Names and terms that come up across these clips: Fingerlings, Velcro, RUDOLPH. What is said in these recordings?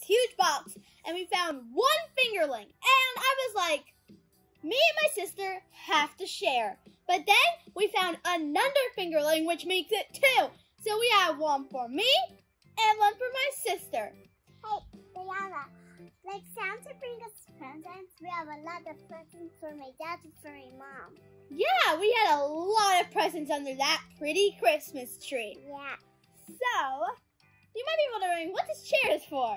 this huge box and we found one fingerling. And I was like, me and my sister have to share. But then we found another fingerling, which makes it two. So we have one for me and one for my sister. Hey, Brianna, like Santa bring us presents, we have a lot of presents for my dad and for my mom. Yeah, we had a lot of presents under that pretty Christmas tree. Yeah. So, you might be wondering what this chair is for.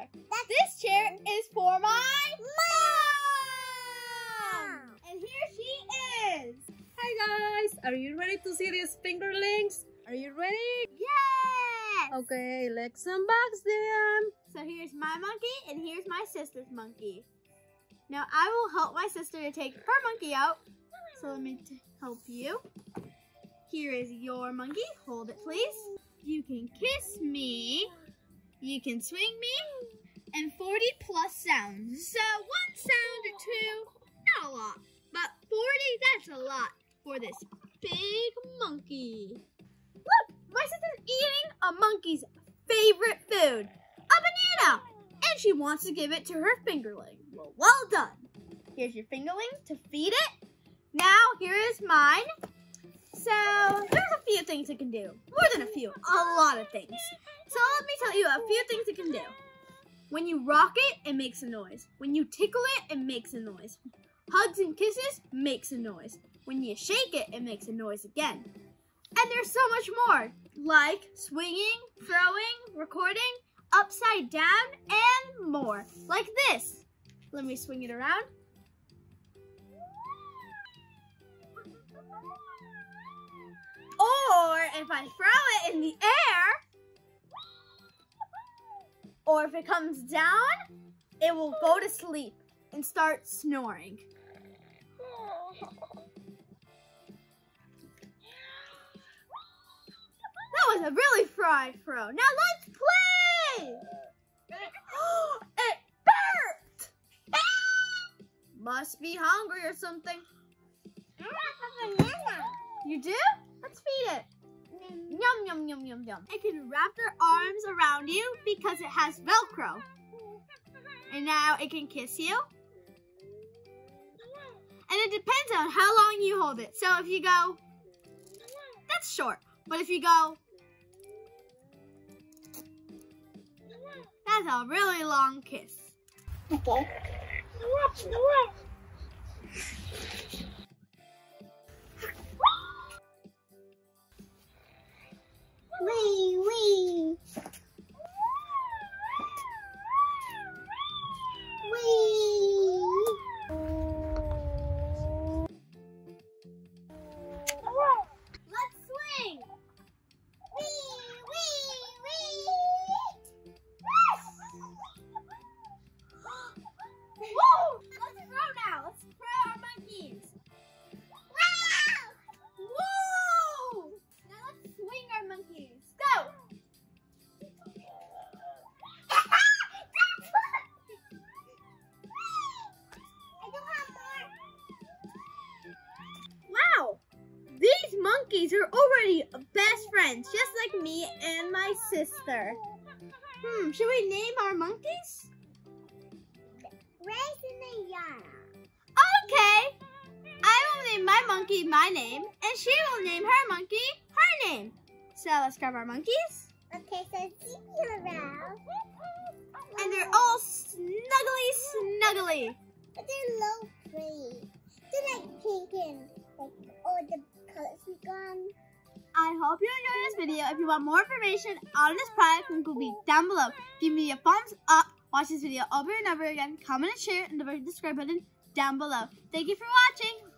This chair is for my mom! And here she is! Hi guys! Are you ready to see these fingerlings? Are you ready? Yes! Okay, let's unbox them! So here's my monkey and here's my sister's monkey. Now I will help my sister to take her monkey out. So let me help you. Here is your monkey. Hold it please. You can kiss me. You can swing me. And 40 plus sounds. So one sound or two, not a lot. But 40, that's a lot for this big monkey. Look, my sister's eating a monkey's favorite food, a banana. And she wants to give it to her fingerling. Well, well done. Here's your fingerling to feed it. Now, here is mine. So, there's a few things it can do. More than a few, a lot of things. So let me tell you a few things it can do. When you rock it makes a noise. When you tickle it makes a noise. Hugs and kisses makes a noise. When you shake it makes a noise again. And there's so much more, like swinging, throwing, recording, upside down, and more, like this. Let me swing it around. Or if I throw it in the air, or if it comes down, it will go to sleep and start snoring. That was a really fried throw. Now let's play! It burped! Must be hungry or something. You do? Let's feed it. Yum, yum, yum, yum, yum. It can wrap their arms around you because it has Velcro. And now it can kiss you. And it depends on how long you hold it. So if you go, that's short. But if you go, that's a really long kiss. Okay. Wee, wee. Monkeys are already best friends, just like me and my sister. Should we name our monkeys? Raisin and Yana. Okay! I will name my monkey my name, and she will name her monkey her name. So let's grab our monkeys. Okay, so see you around. And they're all snuggly. But they're low grade. They're like pink and like all the colors we got. I hope you enjoyed this video. If you want more information on this product, link will be down below. Give me a thumbs up. Watch this video over and over again. Comment and share, and the subscribe button down below. Thank you for watching.